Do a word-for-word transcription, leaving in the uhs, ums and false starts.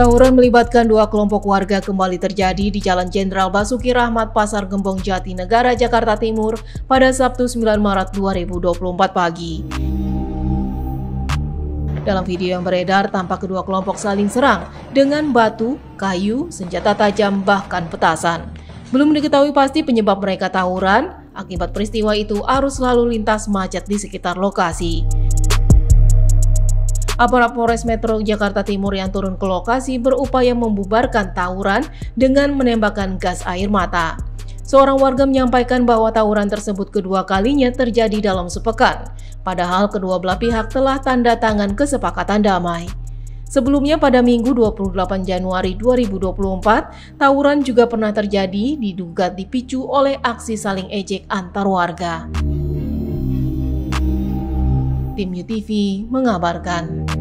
Tawuran melibatkan dua kelompok warga kembali terjadi di Jalan Jenderal Basuki Rahmat, Pasar Gembong, Jatinegara, Jakarta Timur pada Sabtu sembilan Maret dua ribu dua puluh empat pagi. Dalam video yang beredar, tampak kedua kelompok saling serang dengan batu, kayu, senjata tajam, bahkan petasan. Belum diketahui pasti penyebab mereka tawuran. Akibat peristiwa itu, arus lalu lintas macet di sekitar lokasi. Aparat Polres Metro Jakarta Timur yang turun ke lokasi berupaya membubarkan tawuran dengan menembakkan gas air mata. Seorang warga menyampaikan bahwa tawuran tersebut kedua kalinya terjadi dalam sepekan, padahal kedua belah pihak telah tanda tangan kesepakatan damai. Sebelumnya pada Minggu dua puluh delapan Januari dua ribu dua puluh empat, tawuran juga pernah terjadi diduga dipicu oleh aksi saling ejek antar warga. Tim U T V mengabarkan.